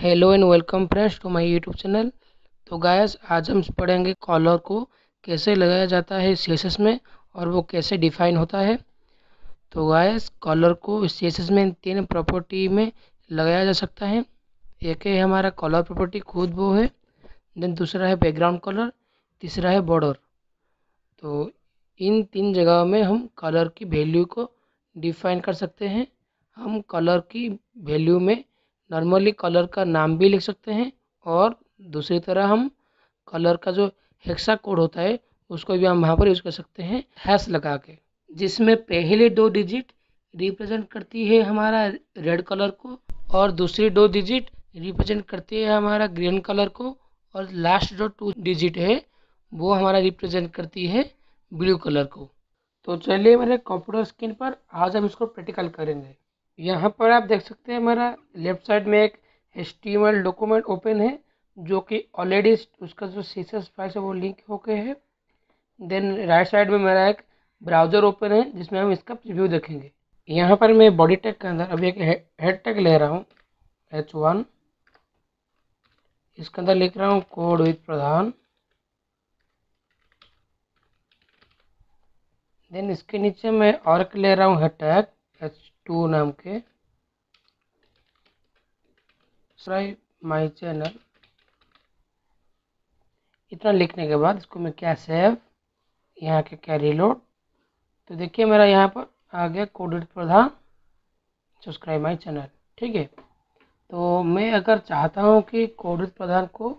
Hello and welcome friends to my YouTube channel. तो guys आज हम पढ़ेंगे कॉलर को कैसे लगाया जाता है सीएसएस में और वो कैसे डिफाइन होता है। तो गाइस कॉलर को सीएसएस में तीन प्रॉपर्टी में लगाया जा सकता है। एक है हमारा कॉलर प्रॉपर्टी खुद वो है, देन दूसरा है बैकग्राउंड कॉलर, तीसरा है बॉर्डर। तो इन तीन जगहों में हम कॉलर की वैल्यू को डिफाइन कर सकते हैं। हम कॉलर की वैल्यू में नॉर्मली कलर का नाम भी लिख सकते हैं और दूसरी तरह हम कलर का जो हेक्सा कोड होता है उसको भी हम वहाँ पर यूज़ कर सकते हैं हैश लगा के, जिसमें पहले दो डिजिट रिप्रेजेंट करती है हमारा रेड कलर को और दूसरी दो डिजिट रिप्रेजेंट करती है हमारा ग्रीन कलर को और लास्ट जो टू डिजिट है वो हमारा रिप्रेजेंट करती है ब्लू कलर को। तो चलिए मेरे कंप्यूटर स्क्रीन पर आज हम इसको प्रैक्टिकल करेंगे। यहाँ पर आप देख सकते हैं हमारा लेफ्ट साइड में एक HTML डॉक्यूमेंट ओपन है जो कि ऑलरेडी उसका जो सीएसएस फाइल है वो लिंक होके है। देन राइट साइड में मेरा एक ब्राउज़र ओपन है जिसमें हम इसका प्रीव्यू देखेंगे। यहाँ पर मैं बॉडी टैग के अंदर अभी एक हेड टैग ले रहा हूँ H1, इसके अंदर लिख रहा हूँ कोड विद प्रधान। देन इसके नीचे मैं और एक ले रहा हूँ हेड टैग H2 नाम के, सब्सक्राइब माय चैनल। इतना लिखने के बाद इसको मैं क्या सेव, यहाँ के क्या रिलोड। तो देखिए मेरा यहाँ पर आ गया कोडिट प्रधान सब्सक्राइब माय चैनल। ठीक है, तो मैं अगर चाहता हूँ कि कोडित प्रधान को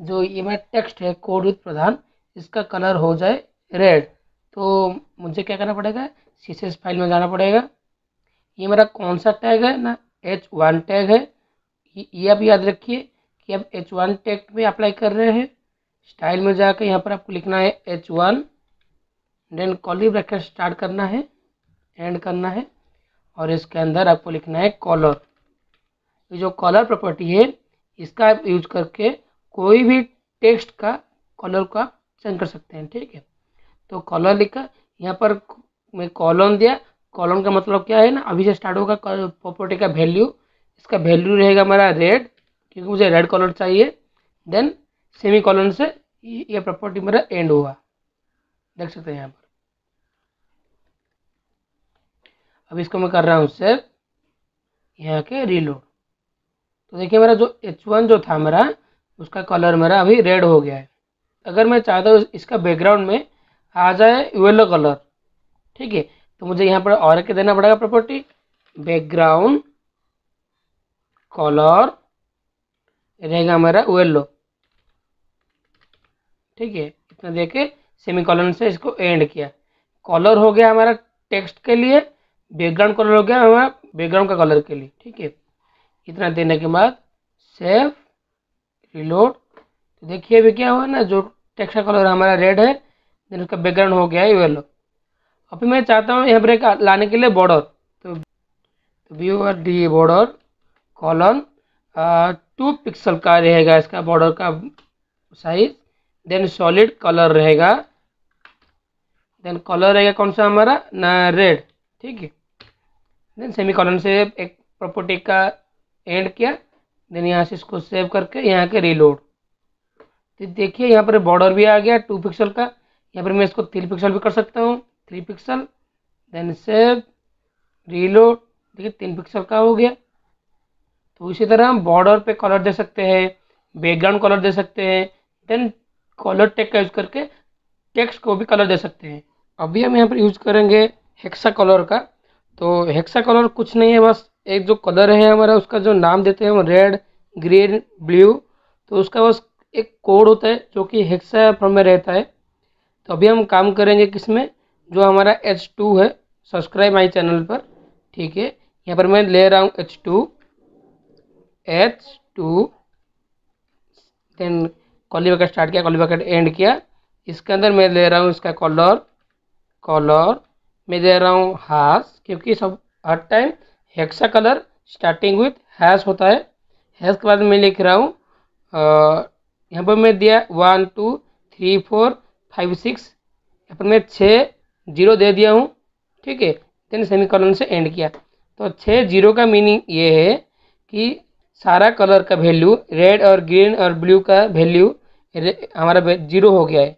जो ये मेरा टेक्स्ट है कोडित प्रधान इसका कलर हो जाए रेड, तो मुझे क्या करना पड़ेगा, सीएसएस फाइल में जाना पड़ेगा। ये मेरा कौन सा टैग है ना, H1 टैग है। ये आप याद रखिए कि आप H1 टैग में अप्लाई कर रहे हैं। स्टाइल में जाकर यहाँ पर आपको लिखना है H1, then curly bracket start करना है, एंड करना है और इसके अंदर आपको लिखना है कॉलर। ये जो कॉलर प्रॉपर्टी है इसका आप यूज करके कोई भी टेक्स्ट का कॉलर को आप चेंज कर सकते हैं। ठीक है, तो कॉलर लिखा, यहाँ पर मैं कॉलम दिया। कॉलम का मतलब क्या है ना, अभी से स्टार्ट होगा प्रॉपर्टी का वैल्यू, इसका वैल्यू रहेगा हमारा रेड क्योंकि मुझे रेड कॉलर चाहिए। देन सेमी कॉलम से ये प्रॉपर्टी मेरा एंड हुआ, देख सकते हैं यहाँ पर। अब इसको मैं कर रहा हूँ सेव, यहाँ के रीलोड। तो देखिए मेरा जो H1 जो था मेरा उसका कलर मेरा अभी रेड हो गया है। अगर मैं चाहता हूँ इसका बैकग्राउंड में आ जाए येलो कलर, ठीक है, तो मुझे यहाँ पर और एक देना पड़ेगा प्रॉपर्टी बैकग्राउंड कॉलर रहेगा मेरा येलो। ठीक है, इतना देके सेमी कॉलन से इसको एंड किया। कॉलर हो गया हमारा टेक्स्ट के लिए, बैकग्राउंड कॉलर हो गया हमारा बैकग्राउंड का कलर के लिए। ठीक है, इतना देने के बाद सेव रिलोड। तो देखिए अभी क्या हुआ ना, जो टेक्स्ट का कलर हमारा रेड है, देन उसका बैकग्राउंड हो गया येलो। अभी मैं चाहता हूँ यहाँ पर लाने के लिए बॉर्डर, तो VORD बॉर्डर कॉलन 2 पिक्सल का रहेगा इसका बॉर्डर का साइज। देन सॉलिड कलर रहेगा, देन कलर रहेगा कौन सा हमारा ना रेड। ठीक है, देन सेमी कॉलन से एक प्रॉपर्टी का एंड किया। देन यहाँ से इसको सेव करके यहाँ के रीलोड। तो देखिए यहाँ पर बॉर्डर भी आ गया 2 पिक्सल का। यहाँ पर मैं इसको 3 पिक्सल भी कर सकता हूँ, 3 पिक्सल। देन सेव रीलोड, देखिए 3 पिक्सल का हो गया। तो इसी तरह हम बॉर्डर पे कलर दे सकते हैं, बैकग्राउंड कलर दे सकते हैं, देन कलर टैग का यूज़ करके टेक्स्ट को भी कलर दे सकते हैं। अभी हम यहाँ पर यूज़ करेंगे हेक्सा कलर का। तो हेक्सा कलर कुछ नहीं है, बस एक जो कलर है हमारा उसका जो नाम देते हैं हम रेड ग्रीन ब्लू, तो उसका बस एक कोड होता है जो कि हेक्सा फॉर्म में रहता है। तो अभी हम काम करेंगे किसमें, जो हमारा H2 है सब्सक्राइब माई चैनल पर। ठीक है, यहाँ पर मैं ले रहा हूँ H2, then curly bracket start किया, कॉली ब्रैकेट एंड किया। इसके अंदर मैं ले रहा हूँ इसका कॉलर मैं दे रहा हूँ हैश, क्योंकि सब हर time hexa colour starting with hash होता है। हैश के बाद मैं लिख रहा हूँ, यहाँ पर मैं दिया 1 2 3 4 5 6, यहाँ पर मैं 6 0 दे दिया हूँ। ठीक है, देन सेमी कॉलन से एंड किया। तो 6 0 का मीनिंग ये है कि सारा कलर का वैल्यू, रेड और ग्रीन और ब्लू का वैल्यू हमारा जीरो हो गया है।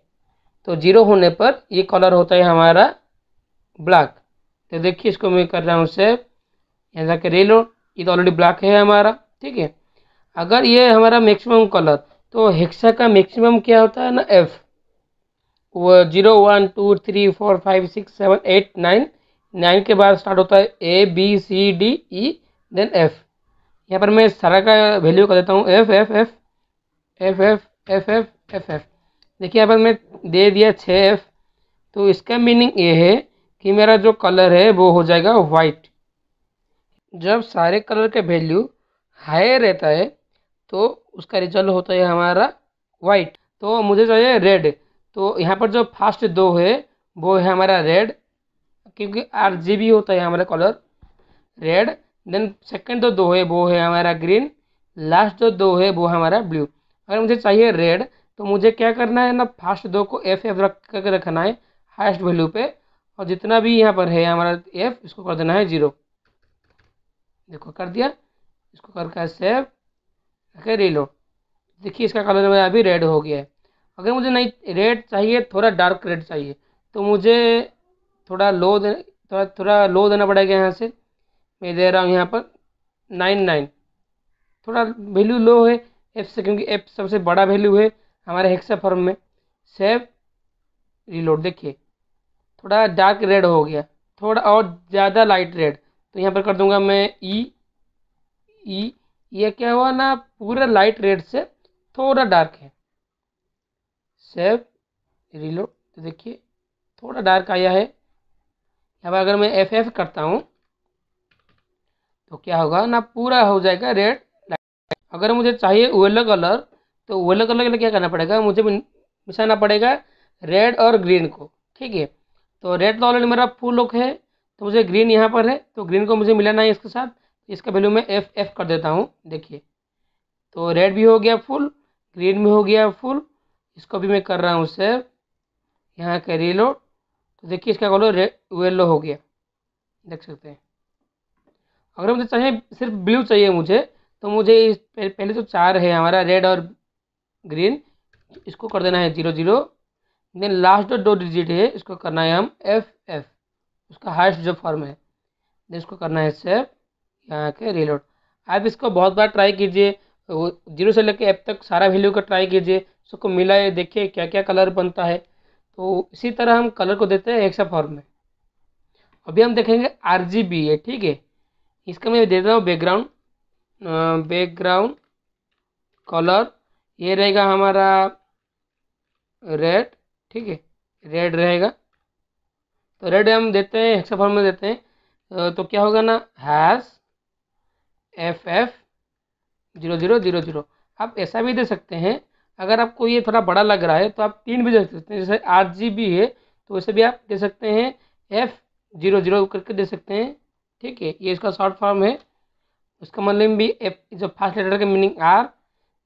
तो जीरो होने पर ये कलर होता है हमारा ब्लैक। तो देखिए इसको मैं कर रहा हूँ सेव, यहाँ जाकर रेलोड, ये तो ऑलरेडी ब्लैक है हमारा, ठीक है। अगर ये हमारा मैक्सिमम कलर, तो हेक्सा का मैक्सिमम क्या होता है ना एफ, वो 0 1 2 3 4 5 6 7 8 9 के बाद स्टार्ट होता है A B C D E then F। यहाँ पर मैं सारा का वैल्यू कर देता हूँ F। देखिए यहाँ पर मैं दे दिया 6F। तो इसका मीनिंग ये है कि मेरा जो कलर है वो हो जाएगा वाइट। जब सारे कलर का वैल्यू हाई रहता है तो उसका रिजल्ट होता है हमारा वाइट। तो मुझे चाहिए रेड, तो यहाँ पर जो फर्स्ट दो है वो है हमारा रेड, क्योंकि RGB होता है हमारा कलर रेड। देन सेकंड जो दो है वो है हमारा ग्रीन, लास्ट जो दो है वो हमारा ब्लू। अगर मुझे चाहिए रेड तो मुझे क्या करना है ना, फर्स्ट दो को F रख कर रखना है हाईएस्ट वैल्यू पे, और जितना भी यहाँ पर है हमारा F इसको कर देना है 0। देखो कर दिया, इसको करके सेव करके रीलोड। देखिए इसका कलर मेरा अभी रेड हो गया है। अगर मुझे नहीं रेड चाहिए, थोड़ा डार्क रेड चाहिए, तो मुझे थोड़ा लो देना पड़ेगा। यहाँ से मैं दे रहा हूँ यहाँ पर 9 9, थोड़ा वैल्यू लो है एफ से, क्योंकि एफ सबसे बड़ा वैल्यू है हमारे हेक्सा फॉर्म में। सेव रीलोड, देखिए थोड़ा डार्क रेड हो गया, थोड़ा और ज़्यादा लाइट रेड। तो यहाँ पर कर दूंगा मैं ई। यह क्या हुआ ना, पूरा लाइट रेड से थोड़ा डार्क है। सेव रीलोड, तो देखिए थोड़ा डार्क आया है। अब अगर मैं FF करता हूँ तो क्या होगा ना, पूरा हो जाएगा रेड लाइट। अगर मुझे चाहिए येलो कलर, तो येलो कलर के लिए क्या करना पड़ेगा, मुझे मिसाना पड़ेगा रेड और ग्रीन को, ठीक है। तो रेड तो ऑलरेडी मेरा फुल लुक है, तो मुझे ग्रीन यहाँ पर है, तो ग्रीन को मुझे मिलाना है इसके साथ। इसका वैल्यू मैं FF कर देता हूँ, देखिए। तो रेड भी हो गया फुल, ग्रीन भी हो गया फुल। इसको भी मैं कर रहा हूँ सेव, यहाँ का रीलोड। तो देखिए इसका कलर येलो हो गया, देख सकते हैं। अगर मुझे चाहिए सिर्फ ब्लू चाहिए मुझे, तो मुझे पहले तो 4 है हमारा रेड और ग्रीन, इसको कर देना है 0 0। देन लास्ट जो 2 डिजिट है इसको करना है हम FF, उसका हाईएस्ट जो फॉर्म है। देन इसको करना है सेव, यहाँ के रीलोड। आप इसको बहुत बार ट्राई कीजिए, वो 0 से लेकर F तक सारा वैल्यू का ट्राई कीजिए, उसको मिलाए, देखिए क्या क्या कलर बनता है। तो इसी तरह हम कलर को देते हैं हेक्सा फॉर्म में। अभी हम देखेंगे RGB है, ठीक है। इसका मैं दे रहा हूँ बैकग्राउंड कलर, ये रहेगा हमारा रेड, ठीक है, रेड रहेगा। तो रेड हम देते हैं हेक्सा फॉर्म में देते हैं, तो क्या होगा ना, हैश FF 0 0 0 0। आप ऐसा भी दे सकते हैं, अगर आपको ये थोड़ा बड़ा लग रहा है तो आप 3 भी दे सकते हैं। जैसे RGB है तो वैसे भी आप दे सकते हैं F 0 0 करके दे सकते हैं, ठीक है। ये इसका शॉर्ट फॉर्म है, उसका मतलब भी F, जो फर्स्ट लेटर का मीनिंग R,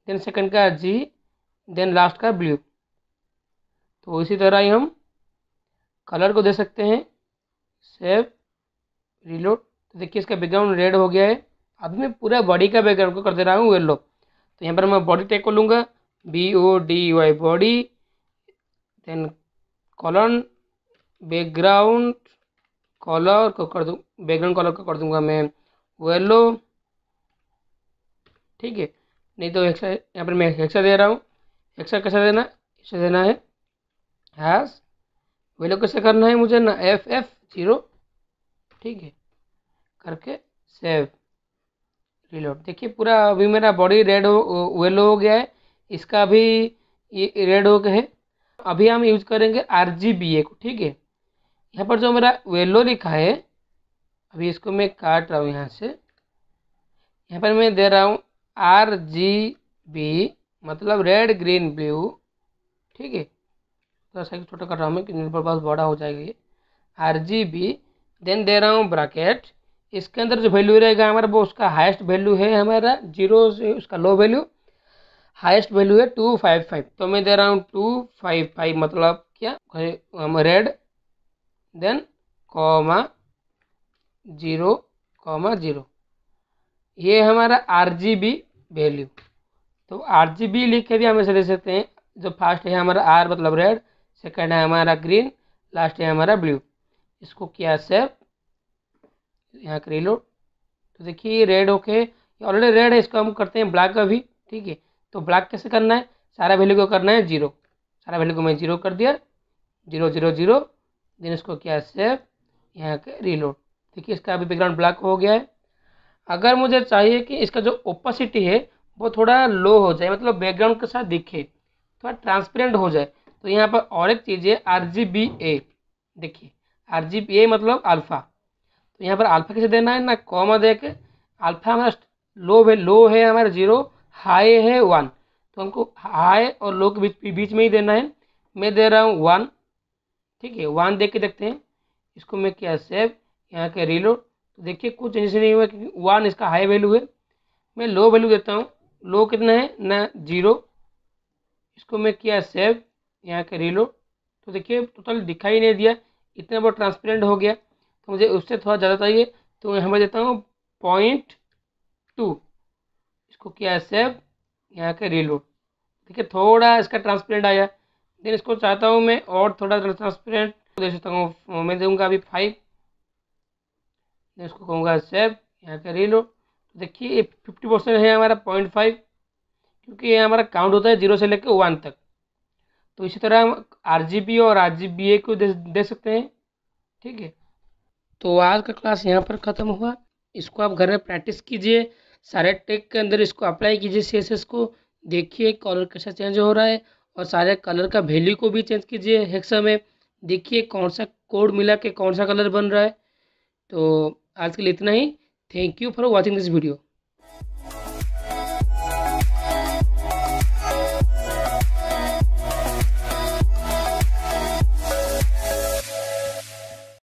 देन सेकंड का G, देन लास्ट का ब्लू। तो इसी तरह ही हम कलर को दे सकते हैं। सेव रीलोड, तो देखिए इसका बैकग्राउंड रेड हो गया है। अभी मैं पूरा बॉडी का बैकग्राउंड को कर दे रहा हूँ येलो। तो यहाँ पर मैं बॉडी टैग को लूँगा BODY body, then colon background colour को कर दूँ, बैकग्राउंड कलर को कर दूंगा मैं येलो, ठीक है। नहीं तो हेक्सा, यहाँ पर मैं हेक्सा दे रहा हूँ। हेक्सा कैसे देना, इसे देना है हैश, येलो कैसे करना है मुझे ना FF 0, ठीक है, करके सेव रीलोड। देखिए पूरा अभी मेरा बॉडी रेड हो येलो हो गया है, इसका भी ये रेड हो गया है। अभी हम यूज करेंगे RGBA को, ठीक है। यहाँ पर जो मेरा येलो लिखा है, अभी इसको मैं काट रहा हूँ यहाँ से। यहाँ पर मैं दे रहा हूँ RGB, मतलब रेड ग्रीन ब्लू, ठीक है। थोड़ा सा छोटा कर रहा हूँ मैं, क्योंकि बहुत बड़ा हो जाएगा ये RGB। देन दे रहा हूँ ब्रैकेट, इसके अंदर जो वैल्यू रहेगा हमारा वो उसका हाईएस्ट वैल्यू है हमारा 0 से, उसका लो वैल्यू हाईएस्ट वैल्यू है 255। तो मैं दे रहा हूँ 255, मतलब क्या हम रेड, देन कॉमा 0 कॉमा 0। ये हमारा आरजीबी वैल्यू, तो आरजीबी लिख के भी हम ऐसे दे सकते हैं। जो फर्स्ट है हमारा आर मतलब रेड, सेकंड है हमारा ग्रीन, लास्ट है हमारा ब्लू। इसको किया सेव, यहाँ कर लो, तो देखिए रेड ओके, ऑलरेडी रेड है। इसको हम करते हैं ब्लैक अभी, ठीक है। तो ब्लैक कैसे करना है, सारा वैल्यू को करना है जीरो, सारा वैल्यू को मैं जीरो कर दिया, जीरो जीरो जीरो। देन इसको किया सेव, यहाँ के रीलोड, देखिए इसका अभी बैकग्राउंड ब्लैक हो गया है। अगर मुझे चाहिए कि इसका जो ओपेसिटी है वो थोड़ा लो हो जाए, मतलब बैकग्राउंड के साथ दिखे, थोड़ा ट्रांसपेरेंट हो जाए, तो यहाँ पर और एक चीज़ है RGBA। देखिए RGBA मतलब अल्फ़ा, तो यहाँ पर अल्फ़ा कैसे देना है ना, कॉमा दे के। अल्फ़ा हमारा लो है हमारा जीरो, हाई है वन, तो हमको हाई और लो के बीच में ही देना है। मैं दे रहा हूँ वन, ठीक है, वन दे के देखते हैं। इसको मैं किया सेव, यहाँ के रीलोड, तो देखिए कुछ चेंजेस नहीं हुआ क्योंकि वन इसका हाई वैल्यू है। मैं लो वैल्यू देता हूँ, लो कितना है ना जीरो। इसको मैं किया सेव, यहाँ के रीलोड, तो देखिए टोटल दिखाई नहीं दिया, इतना बहुत ट्रांसपेरेंट हो गया। तो मुझे उससे थोड़ा ज़्यादा चाहिए, तो यहाँ मैं देता हूँ 0.2। इसको किया सेव, यहाँ के रीलोड, देखिए थोड़ा इसका ट्रांसपेरेंट आया। देन इसको चाहता हूँ मैं और थोड़ा ट्रांसपेरेंट दे सकता हूँ, मैं दूँगा अभी 5। इसको कहूँगा सेव, यहाँ का रीलोड, देखिए ये 50% है हमारा 0.5, क्योंकि ये हमारा काउंट होता है जीरो से लेकर 1 तक। तो इसी तरह हम आरजीबी और आरजीबीए को दे सकते हैं, ठीक है। तो आज का क्लास यहाँ पर ख़त्म हुआ। इसको आप घर में प्रैक्टिस कीजिए, सारे टेक के अंदर इसको अप्लाई कीजिए, सीएसएस को देखिए कलर कैसा चेंज हो रहा है, और सारे कलर का वैल्यू को भी चेंज कीजिए। हेक्सा में देखिए कौन सा कोड मिला के कौन सा कलर बन रहा है। तो आज के लिए इतना ही। Thank you for watching this video.